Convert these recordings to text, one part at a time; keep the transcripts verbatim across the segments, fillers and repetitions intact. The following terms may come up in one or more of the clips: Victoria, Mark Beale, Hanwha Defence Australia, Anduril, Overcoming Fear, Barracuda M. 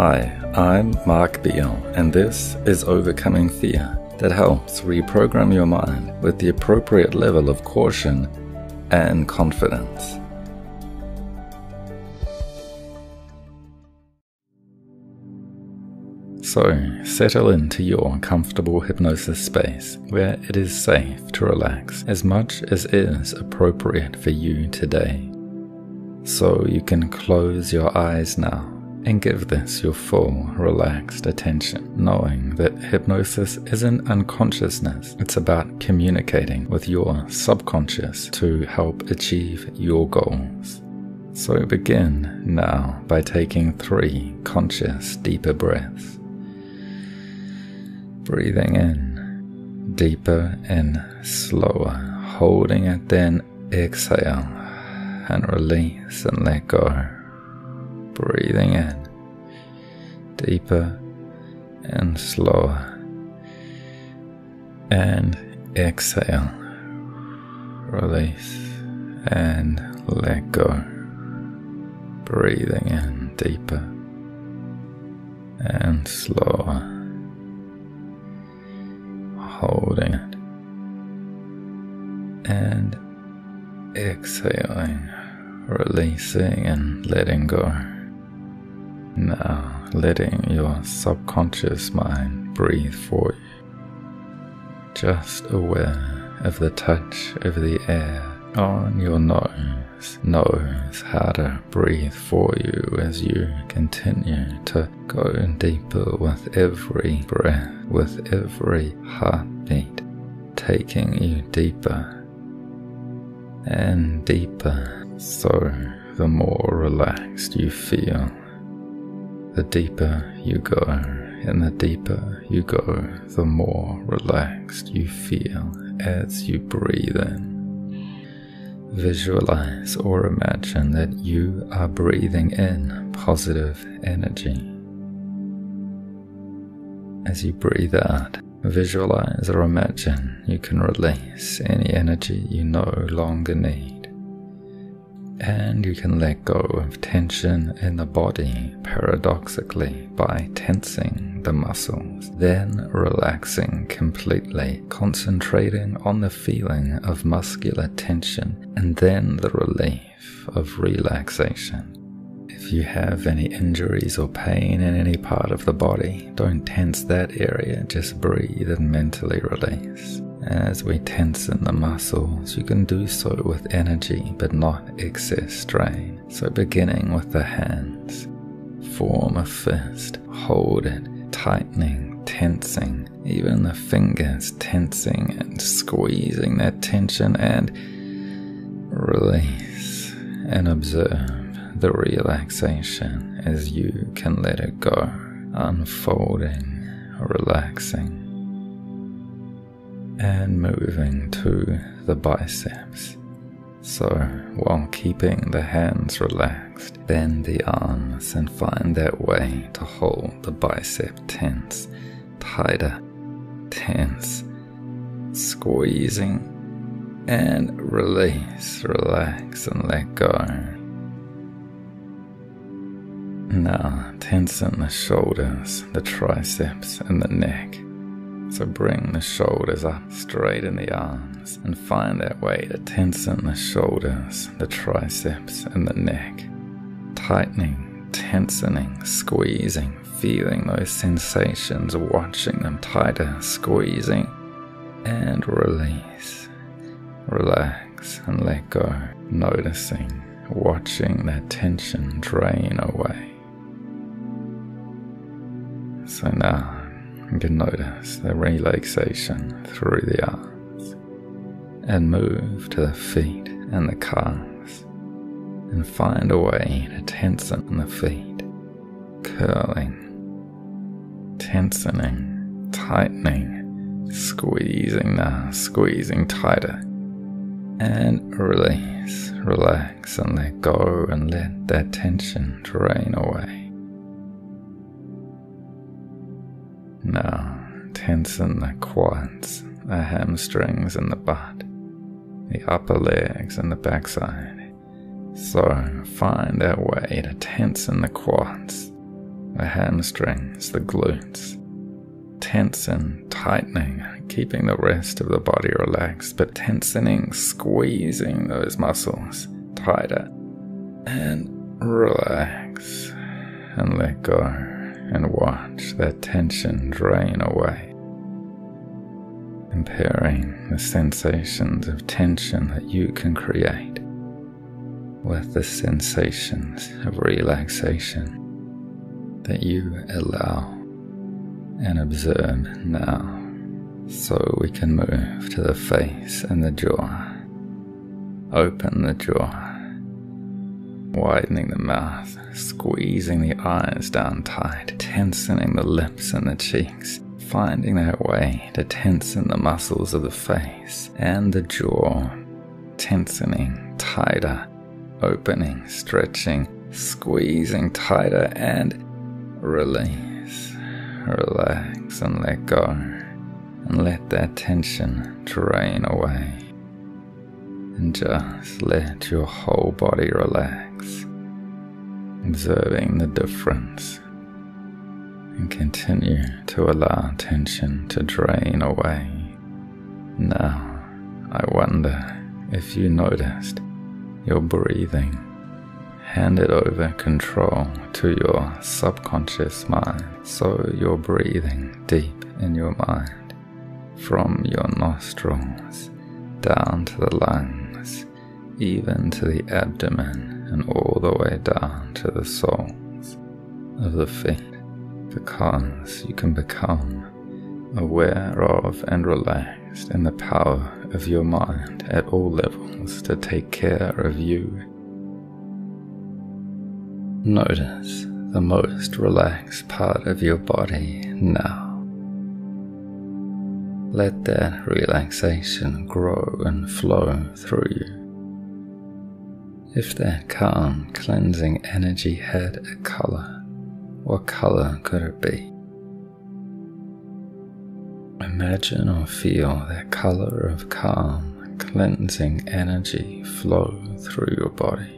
Hi, I'm Mark Beale, and this is Overcoming Fear, that helps reprogram your mind with the appropriate level of caution and confidence. So, settle into your comfortable hypnosis space where it is safe to relax as much as is appropriate for you today. So you can close your eyes now and give this your full relaxed attention, knowing that hypnosis isn't unconsciousness, it's about communicating with your subconscious to help achieve your goals. So begin now by taking three conscious deeper breaths. Breathing in, deeper and slower, holding it, then exhale and release and let go. Breathing in, deeper and slower, and exhale, release and let go. Breathing in, deeper and slower. Holding it and exhaling, releasing and letting go. Now letting your subconscious mind breathe for you. Just aware of the touch of the air on your nose. Knows how to breathe for you as you continue to go deeper with every breath, with every heartbeat, taking you deeper and deeper. So the more relaxed you feel, the deeper you go, and the deeper you go, the more relaxed you feel as you breathe in. Visualize or imagine that you are breathing in positive energy. As you breathe out, visualize or imagine you can release any energy you no longer need. And you can let go of tension in the body, paradoxically, by tensing the muscles, then relaxing completely, concentrating on the feeling of muscular tension and then the relief of relaxation. If you have any injuries or pain in any part of the body, don't tense that area, just breathe and mentally release. As we tense in the muscles, you can do so with energy but not excess strain. So beginning with the hands, form a fist, hold it, tightening, tensing, even the fingers tensing and squeezing that tension, and release and observe the relaxation as you can let it go, unfolding, relaxing, and moving to the biceps. So while keeping the hands relaxed, bend the arms and find that way to hold the bicep tense, tighter, tense, squeezing, and release, relax and let go. Now tensen the shoulders, the triceps and the neck. So bring the shoulders up, straighten the arms, and find that way to tensen the shoulders, the triceps and the neck. Tightening, tensening, squeezing, feeling those sensations, watching them tighter, squeezing, and release. Relax and let go, noticing, watching that tension drain away. So now you can notice the relaxation through the arms and move to the feet and the calves and find a way to tensen the feet, curling, tensening, tightening, squeezing now, squeezing tighter, and release, relax and let go and let that tension drain away. Now tensen the quads, the hamstrings and the butt, the upper legs and the backside. So find a way to tensen the quads, The hamstrings, the glutes, tensing, tightening, keeping the rest of the body relaxed, but tensing, squeezing those muscles tighter, and relax, and let go, and watch that tension drain away. Comparing the sensations of tension that you can create with the sensations of relaxation that you allow and observe now, so we can move to the face and the jaw. Open the jaw, widening the mouth, squeezing the eyes down tight, tensing the lips and the cheeks, finding that way to tension the muscles of the face and the jaw, tensing tighter, opening, stretching, squeezing tighter, and release, relax, and let go, and let that tension drain away, and just let your whole body relax, observing the difference, and continue to allow tension to drain away. Now, I wonder if you noticed your breathing. Hand it over control to your subconscious mind, so you're breathing deep in your mind, from your nostrils, down to the lungs, even to the abdomen, and all the way down to the soles of the feet, because you can become aware of and relaxed in the power of your mind at all levels to take care of you. Notice the most relaxed part of your body now. Let that relaxation grow and flow through you. If that calm, cleansing energy had a color, what color could it be? Imagine or feel that color of calm, cleansing energy flow through your body.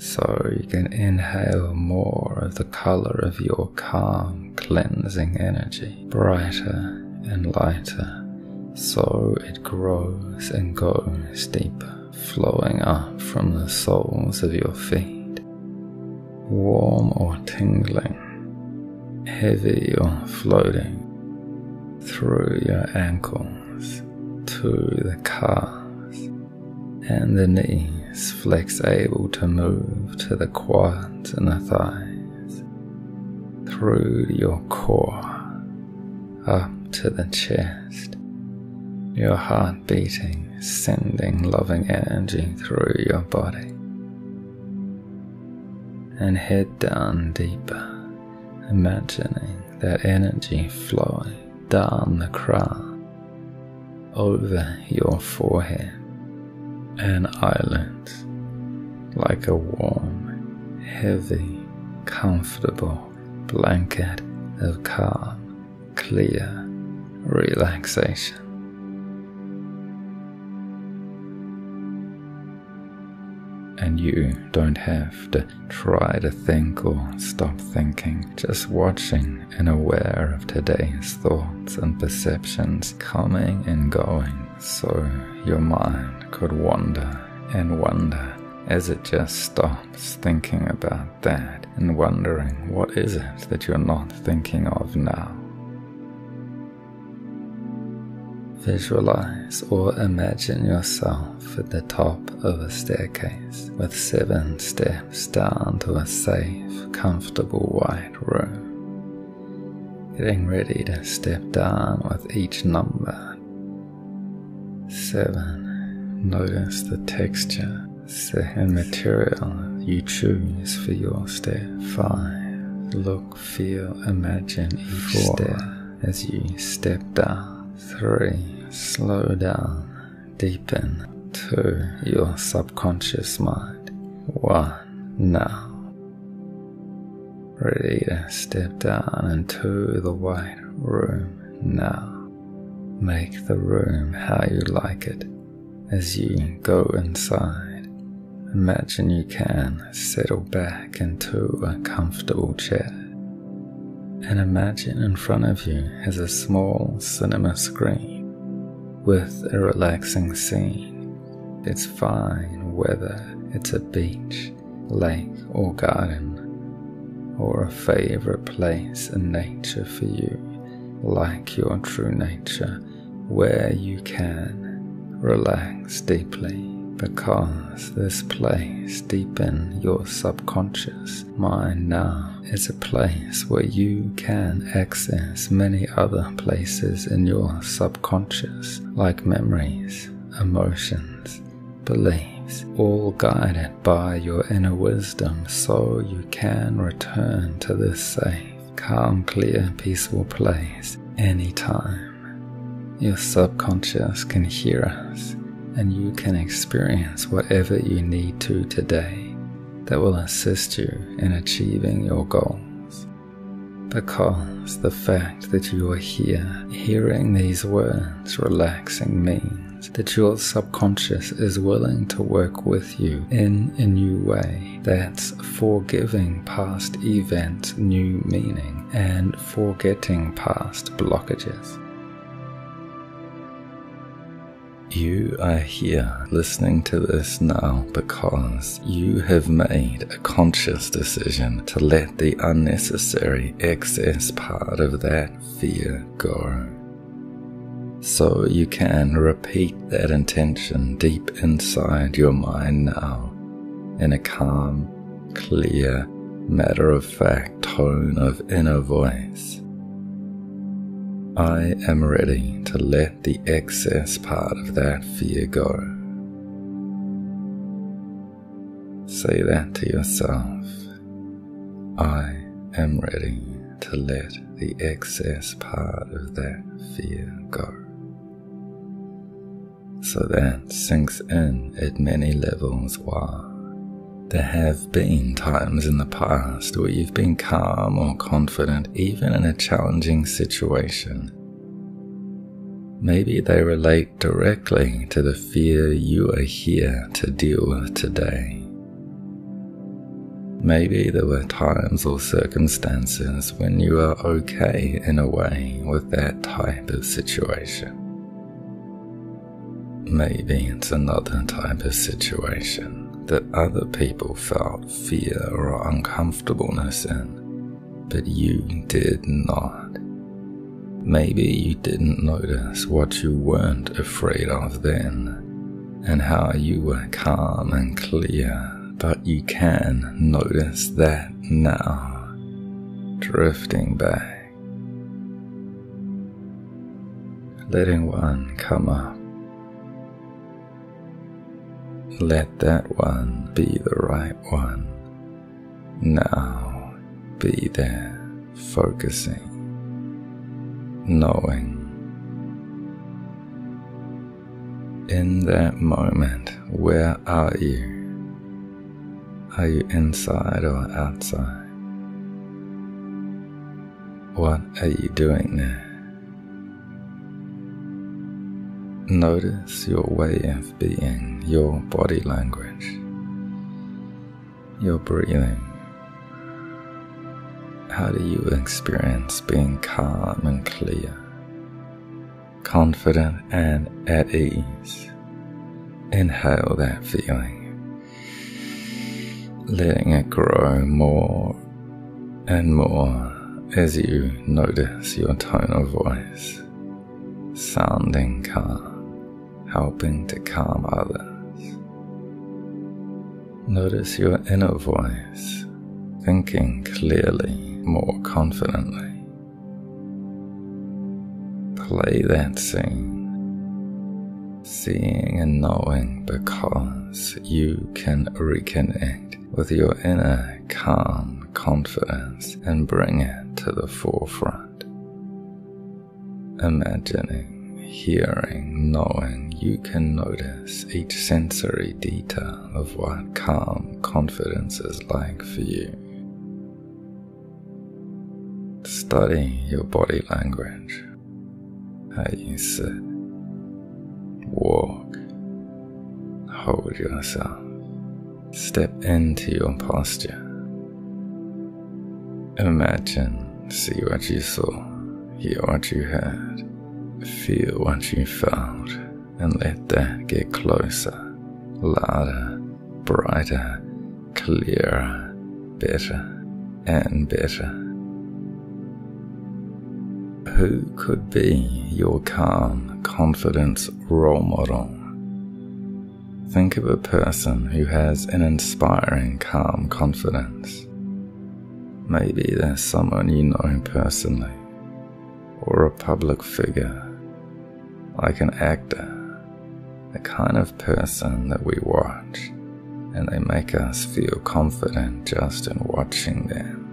So you can inhale more of the color of your calm, cleansing energy, brighter and lighter, so it grows and goes deeper, flowing up from the soles of your feet, warm or tingling, heavy or floating, through your ankles, to the calves, and the knees. Flex, able to move to the quads and the thighs, through your core, up to the chest, your heart beating, sending loving energy through your body, and head down deeper, imagining that energy flowing down the crown, over your forehead and eyelids, like a warm, heavy, comfortable blanket of calm, clear relaxation. And you don't have to try to think or stop thinking, just watching and aware of today's thoughts and perceptions coming and going, so your mind could wander and wonder as it just stops thinking about that and wondering what is it that you're not thinking of now. Visualize or imagine yourself at the top of a staircase with seven steps down to a safe, comfortable white room, getting ready to step down with each number. Seven. Notice the texture and material you choose for your step. Five. Look, feel, imagine each Four. Step as you step down. Three. Slow down, deepen to your subconscious mind. One. Now. Ready to step down into the white room now. Make the room how you like it as you go inside, Imagine you can settle back into a comfortable chair, and imagine in front of you is a small cinema screen with a relaxing scene. It's fine whether it's a beach, lake or garden, or a favourite place in nature for you, like your true nature, where you can relax deeply, because this place deep in your subconscious mind now is a place where you can access many other places in your subconscious, like memories, emotions, beliefs, all guided by your inner wisdom, so you can return to this safe, calm, clear, peaceful place anytime. Your subconscious can hear us, and you can experience whatever you need to today that will assist you in achieving your goals. Because the fact that you are here, hearing these words, relaxing, means that your subconscious is willing to work with you in a new way that's forgiving past events new meaning and forgetting past blockages. You are here listening to this now because you have made a conscious decision to let the unnecessary excess part of that fear go. So you can repeat that intention deep inside your mind now in a calm, clear, matter-of-fact tone of inner voice. I am ready to let the excess part of that fear go. Say that to yourself. I am ready to let the excess part of that fear go. So that sinks in at many levels. Why? There have been times in the past where you've been calm or confident, even in a challenging situation. Maybe they relate directly to the fear you are here to deal with today. Maybe there were times or circumstances when you are okay in a way with that type of situation. Maybe it's another type of situation that other people felt fear or uncomfortableness in, but you did not. Maybe you didn't notice what you weren't afraid of then, and how you were calm and clear, but you can notice that now, drifting back. Letting one come up. Let that one be the right one. Now be there, focusing, knowing. In that moment, where are you? Are you inside or outside? What are you doing there? Notice your way of being, your body language, your breathing. How do you experience being calm and clear, confident and at ease? Inhale that feeling, letting it grow more and more as you notice your tone of voice, sounding calm, helping to calm others. Notice your inner voice, thinking clearly, more confidently. Play that scene, seeing and knowing, because you can reconnect with your inner calm confidence and bring it to the forefront. Imagining, hearing, knowing, you can notice each sensory detail of what calm confidence is like for you. Study your body language, how you sit, walk, hold yourself, Step into your posture. Imagine, see what you saw, hear what you heard, feel what you felt, and let that get closer, louder, brighter, clearer, better and better. Who could be your calm, confidence role model? Think of a person who has an inspiring, calm confidence. Maybe they're someone you know personally, or a public figure, like an actor, the kind of person that we watch, and they make us feel confident just in watching them.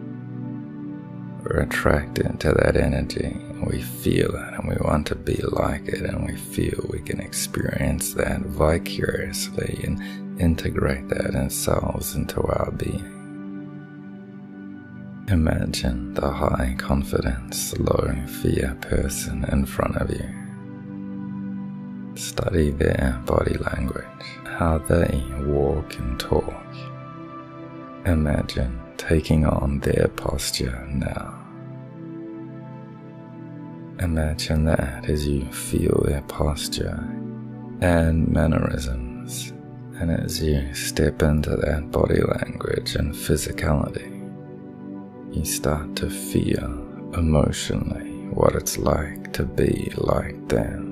We're attracted to that energy, and we feel it, and we want to be like it, and we feel we can experience that vicariously and integrate that ourselves into our being. Imagine the high confidence, low fear person in front of you. Study their body language, how they walk and talk. Imagine taking on their posture now. Imagine that as you feel their posture and mannerisms, and as you step into that body language and physicality, you start to feel emotionally what it's like to be like them.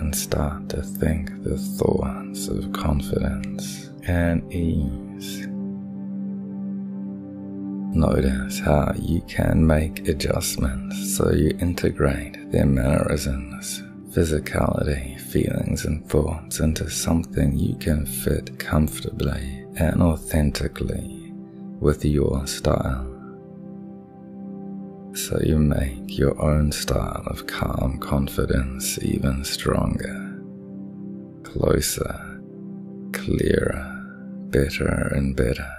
And start to think the thoughts of confidence and ease. Notice how you can make adjustments so you integrate their mannerisms, physicality, feelings and thoughts into something you can fit comfortably and authentically with your style. So you make your own style of calm confidence even stronger, closer, clearer, better and better.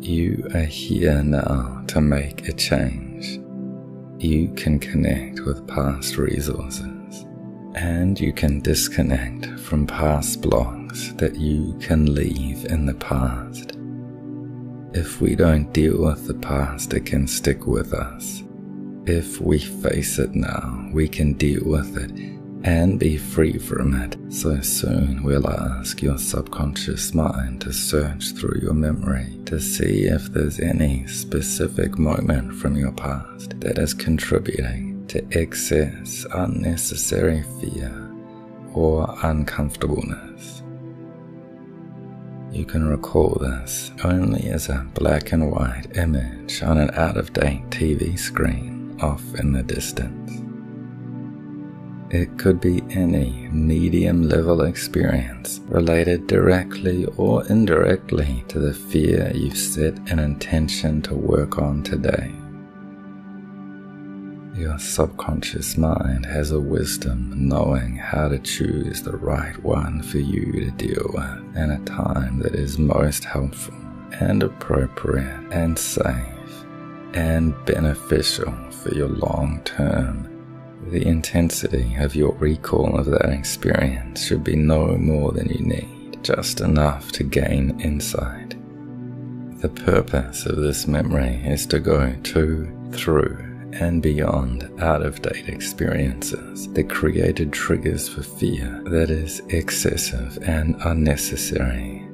You are here now to make a change. You can connect with past resources, and you can disconnect from past blocks that you can leave in the past. If we don't deal with the past, it can stick with us. If we face it now, we can deal with it and be free from it. So soon we'll ask your subconscious mind to search through your memory to see if there's any specific moment from your past that is contributing to excess, unnecessary fear or uncomfortableness. You can recall this only as a black and white image on an out-of-date T V screen off in the distance. It could be any medium-level experience related directly or indirectly to the fear you've set an intention to work on today. Your subconscious mind has a wisdom knowing how to choose the right one for you to deal with in a time that is most helpful and appropriate and safe and beneficial for your long term. The intensity of your recall of that experience should be no more than you need, just enough to gain insight. The purpose of this memory is to go to, through, and beyond out-of-date experiences that created triggers for fear that is excessive and unnecessary.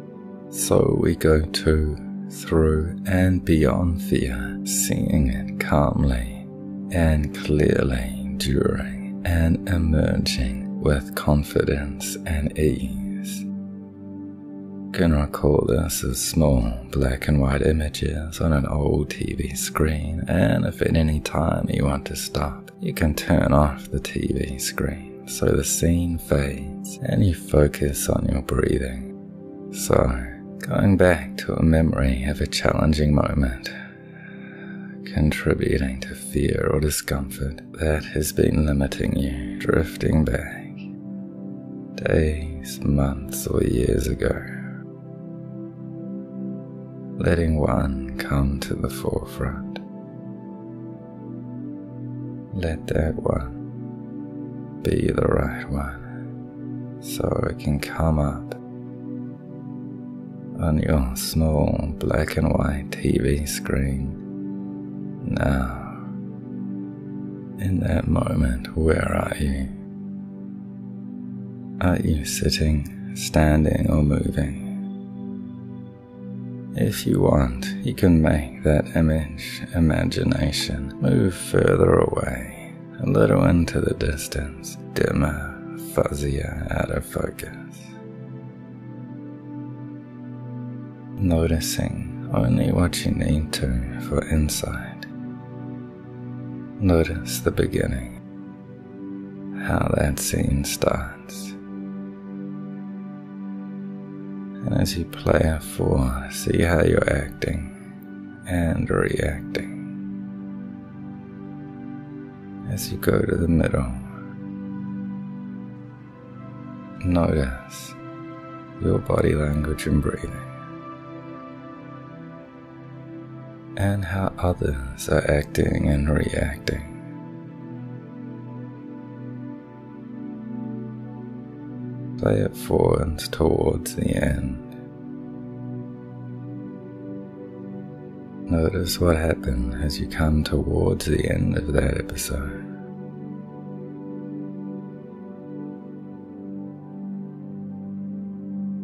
So we go to, through and beyond fear, seeing it calmly and clearly during and emerging with confidence and ease. You can recall this as small black and white images on an old T V screen, and if at any time you want to stop, you can turn off the T V screen so the scene fades and you focus on your breathing. So, going back to a memory of a challenging moment, contributing to fear or discomfort that has been limiting you, drifting back days, months or years ago, letting one come to the forefront. Let that one be the right one, so it can come up on your small black and white T V screen now. In that moment, where are you? Are you sitting, standing, or moving? If you want, you can make that image, imagination, move further away, a little into the distance, dimmer, fuzzier, out of focus. Noticing only what you need to for insight. Notice the beginning, how that scene starts. And as you play a four, see how you're acting and reacting. As you go to the middle, notice your body language and breathing, and how others are acting and reacting. Play it forward towards the end. Notice what happened as you come towards the end of that episode.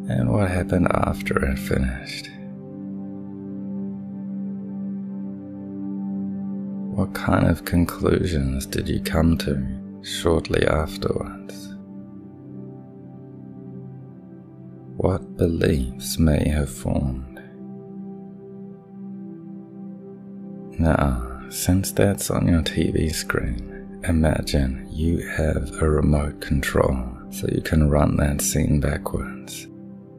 And what happened after it finished. What kind of conclusions did you come to shortly afterwards? What beliefs may have formed? Now, since that's on your T V screen, imagine you have a remote control so you can run that scene backwards.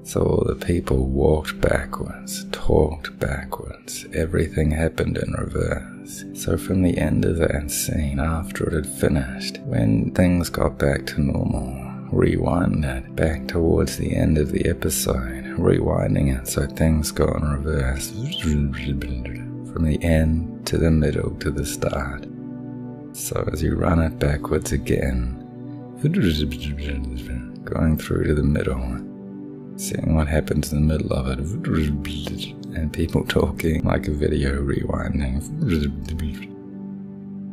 So all the people walked backwards, talked backwards, everything happened in reverse. So from the end of that scene, after it had finished, when things got back to normal, rewind it back towards the end of the episode, rewinding it so things go in reverse, from the end to the middle to the start. So as you run it backwards again, going through to the middle, seeing what happens in the middle of it, and people talking like a video rewinding,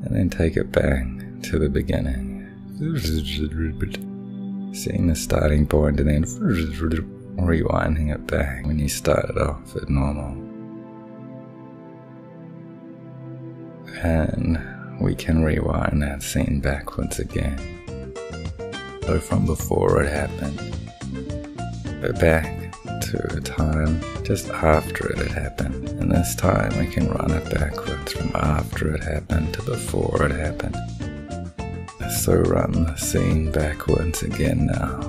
and then take it back to the beginning, seeing the starting point and then rewinding it back when you started off at normal. And we can rewind that scene backwards again, so from before it happened, go back to a time just after it had happened, and this time we can run it backwards from after it happened to before it happened. So run the scene backwards again now.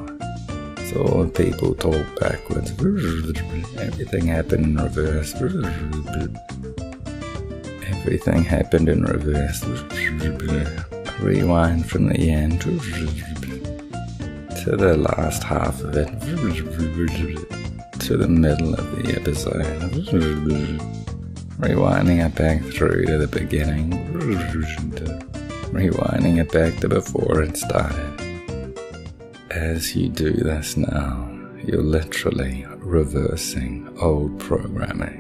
So all the people talk backwards, everything happened in reverse, everything happened in reverse, rewind from the end to the last half of it, to the middle of the episode, rewinding it back through to the beginning, rewinding it back to before it started. As you do this now, you're literally reversing old programming.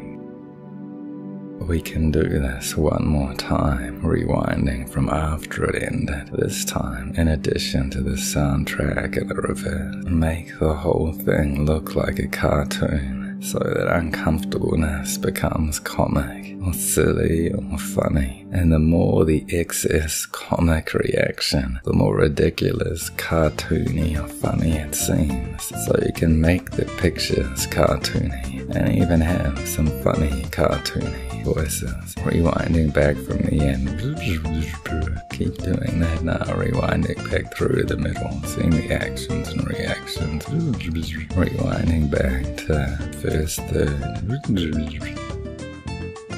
We can do this one more time, rewinding from after it ended. This time, in addition to the soundtrack at the reverse, make the whole thing look like a cartoon, so that uncomfortableness becomes comic, or silly, or funny. And the more the excess comic reaction, the more ridiculous, cartoony, or funny it seems. So you can make the pictures cartoony, and even have some funny cartoony voices, rewinding back from the end. Keep doing that now, rewinding back through the middle, seeing the actions and reactions, rewinding back to first third,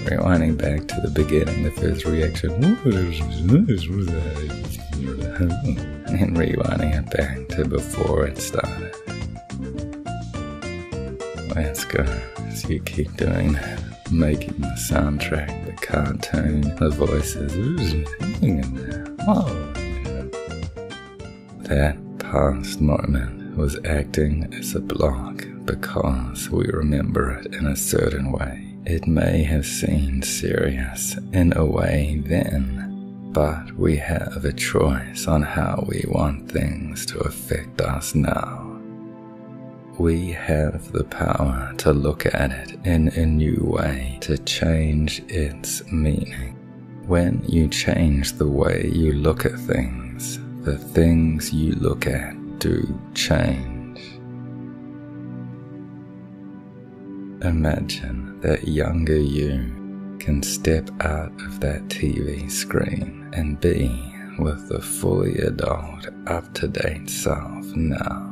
rewinding back to the beginning, the first reaction, and then rewinding it back to before it started. Let's go, so you keep doing that, making the soundtrack, the cartoon, the voices. Ooh, That past moment was acting as a block because we remember it in a certain way. It may have seemed serious in a way then, but we have a choice on how we want things to affect us now. We have the power to look at it in a new way, to change its meaning. When you change the way you look at things, the things you look at do change. Imagine that younger you can step out of that T V screen and be with the fully adult, up-to-date self now.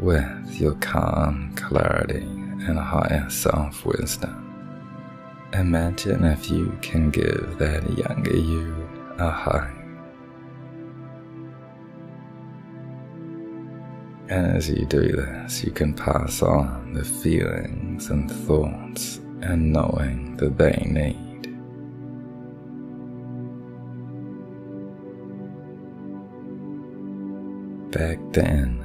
With your calm clarity and higher self-wisdom. Imagine if you can give that younger you a hug. As you do this, you can pass on the feelings and thoughts and knowing that they need. Back then,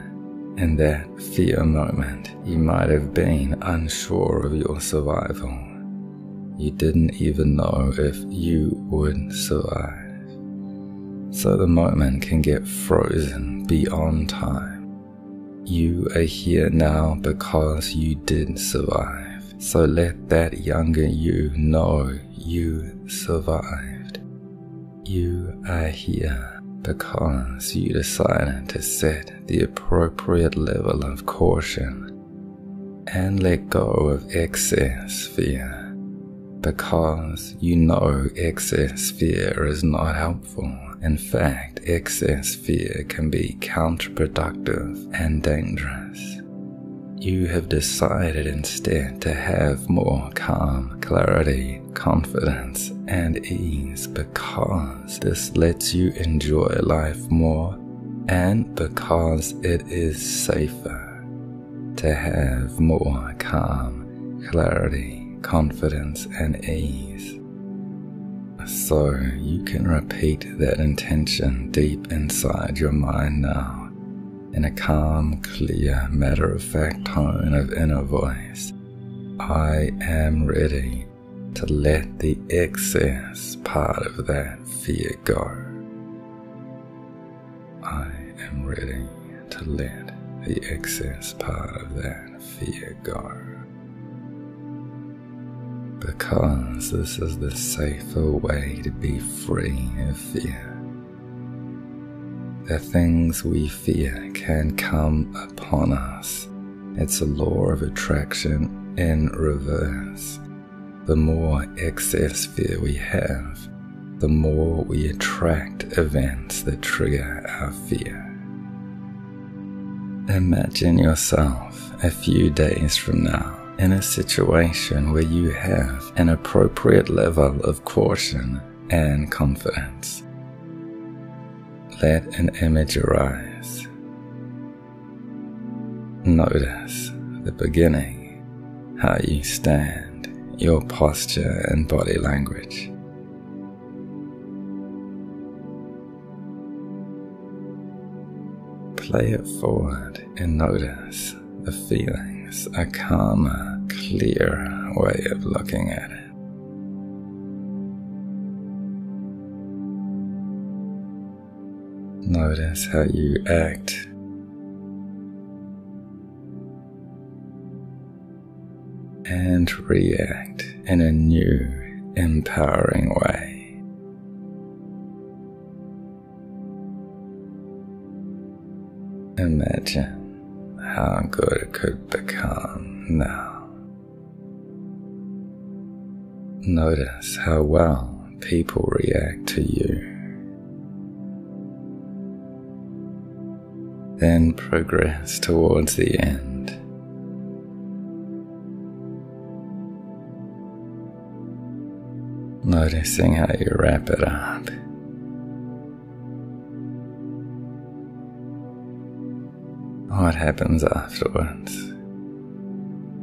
in that fear moment, you might have been unsure of your survival. You didn't even know if you would survive. So the moment can get frozen beyond time. You are here now because you did survive. So let that younger you know you survived. You are here. Because you decided to set the appropriate level of caution and let go of excess fear, because you know excess fear is not helpful. In fact, excess fear can be counterproductive and dangerous. You have decided instead to have more calm, clarity, confidence, and ease because this lets you enjoy life more and because it is safer to have more calm, clarity, confidence, and ease. So you can repeat that intention deep inside your mind now. In a calm, clear, matter-of-fact tone of inner voice, I am ready to let the excess part of that fear go. I am ready to let the excess part of that fear go. Because this is the safer way to be free of fear. The things we fear can come upon us. It's a law of attraction in reverse. The more excess fear we have, the more we attract events that trigger our fear. Imagine yourself a few days from now in a situation where you have an appropriate level of caution and confidence. Let an image arise. Notice the beginning, how you stand, your posture and body language. Play it forward and notice the feelings, a calmer, clearer way of looking at it. Notice how you act. And react in a new, empowering way. Imagine how good it could become now. Notice how well people react to you. Then progress towards the end. Noticing how you wrap it up. What happens afterwards?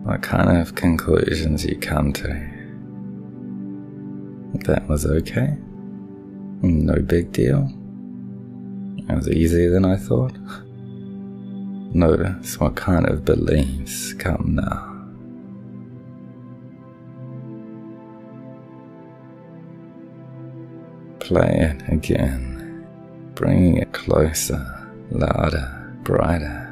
What kind of conclusions you come to? That was okay? No big deal? It was easier than I thought. Notice what kind of beliefs come now. Play it again, bringing it closer, louder, brighter.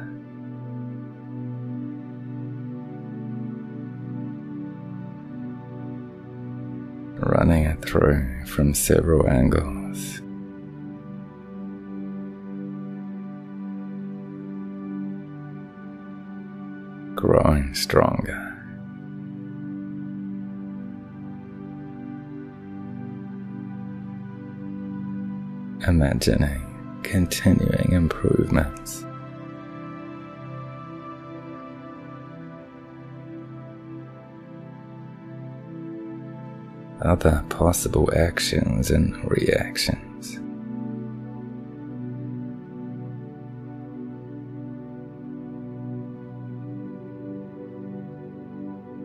Running it through from several angles. Growing stronger. Imagining continuing improvements. Other possible actions and reactions.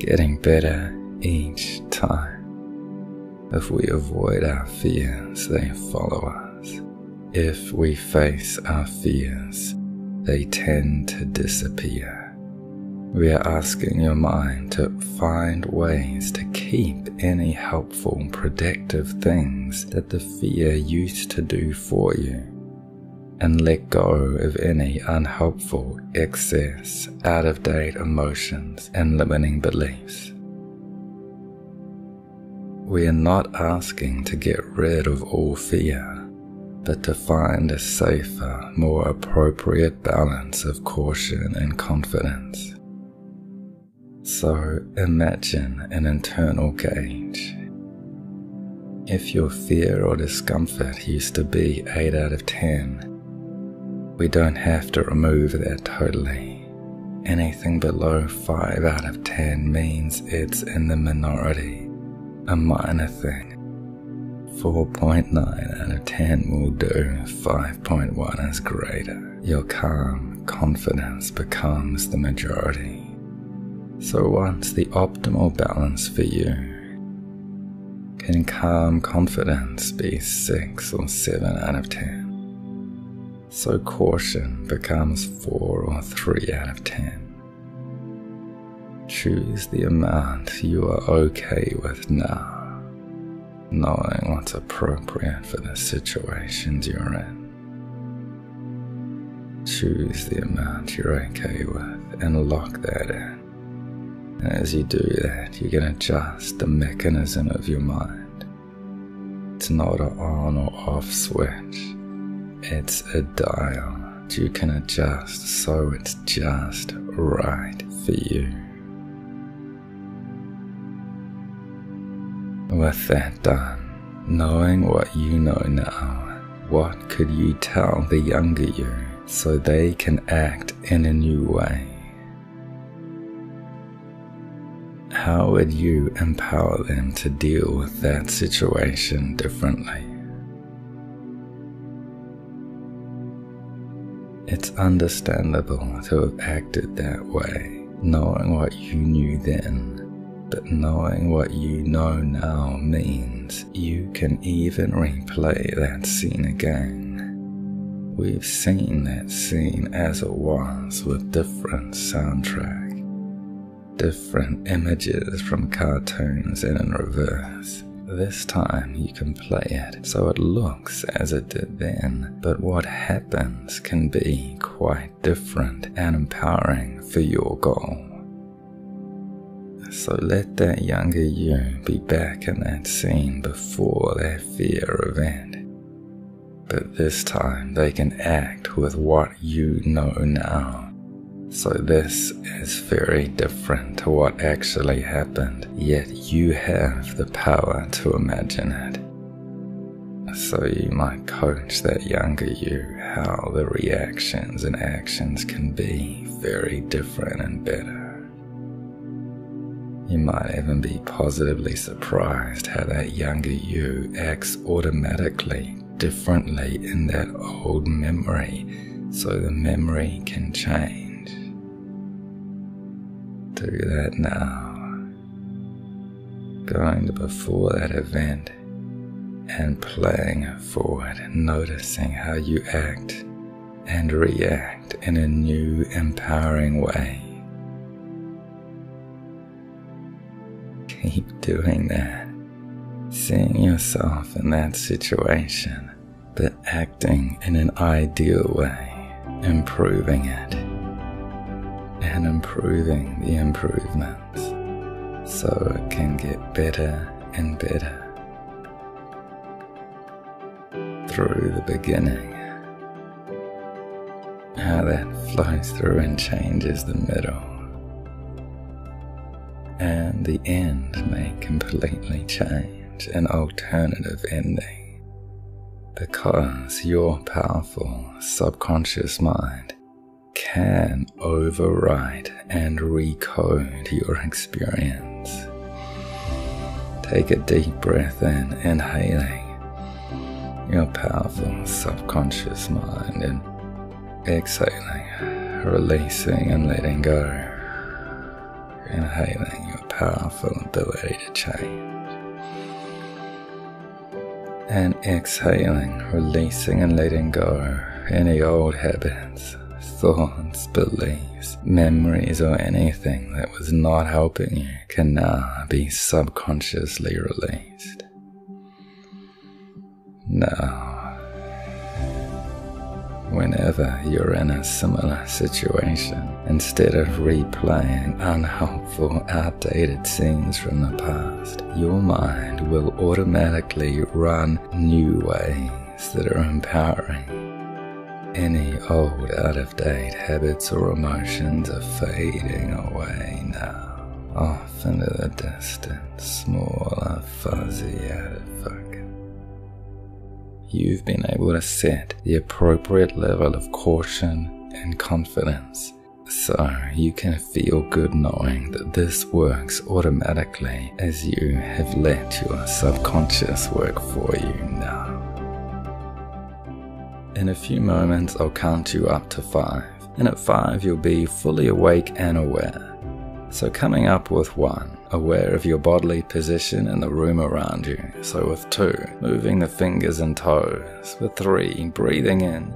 Getting better each time. If we avoid our fears, they follow us. If we face our fears, they tend to disappear. We are asking your mind to find ways to keep any helpful, protective things that the fear used to do for you, and let go of any unhelpful, excess, out-of-date emotions and limiting beliefs. We are not asking to get rid of all fear, but to find a safer, more appropriate balance of caution and confidence. So imagine an internal gauge. If your fear or discomfort used to be eight out of ten, we don't have to remove that totally. Anything below five out of ten means it's in the minority, a minor thing. four point nine out of ten will do, five point one is greater. Your calm confidence becomes the majority. So what's the optimal balance for you? Can calm confidence be six or seven out of ten? So caution becomes four or three out of ten. Choose the amount you are okay with now, knowing what's appropriate for the situations you're in. Choose the amount you're okay with and lock that in. As you do that, you can adjust the mechanism of your mind. It's not an on or off switch. It's a dial that you can adjust so it's just right for you. With that done, knowing what you know now, what could you tell the younger you so they can act in a new way? How would you empower them to deal with that situation differently? It's understandable to have acted that way, knowing what you knew then, but knowing what you know now means you can even replay that scene again. We've seen that scene as it was with different soundtrack, different images from cartoons and in reverse. This time you can play it so it looks as it did then, but what happens can be quite different and empowering for your goal. So let that younger you be back in that scene before that fear event. But this time they can act with what you know now. So this is very different to what actually happened, yet you have the power to imagine it. So you might coach that younger you how the reactions and actions can be very different and better. You might even be positively surprised how that younger you acts automatically differently in that old memory, so the memory can change. Do that now, going to before that event, and playing forward, noticing how you act and react in a new, empowering way. Keep doing that, seeing yourself in that situation, but acting in an ideal way, improving it, and improving the improvements, so it can get better and better. Through the beginning, how that flows through and changes the middle, and the end may completely change an alternative ending, because your powerful subconscious mind can overwrite and recode your experience. Take a deep breath in, inhaling your powerful subconscious mind, and exhaling, releasing and letting go. Inhaling your powerful ability to change, and exhaling, releasing and letting go any old habits, thoughts, beliefs, memories, or anything that was not helping you can now be subconsciously released. Now, whenever you're in a similar situation, instead of replaying unhelpful, outdated scenes from the past, your mind will automatically run new ways that are empowering. Any old, out-of-date habits or emotions are fading away now, off into the distance, smaller, fuzzy, out of focus. You've been able to set the appropriate level of caution and confidence, so you can feel good knowing that this works automatically, as you have let your subconscious work for you now. In a few moments, I'll count you up to five, and at five you'll be fully awake and aware. So coming up with one, aware of your bodily position and the room around you. So with two, moving the fingers and toes. With three, breathing in.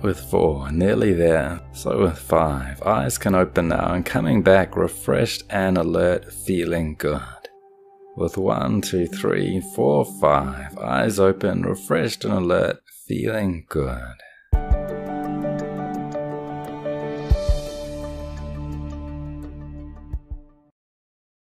With four, nearly there. So with five, eyes can open now and coming back refreshed and alert, feeling good. With one, two, three, four, five, eyes open, refreshed and alert, feeling good.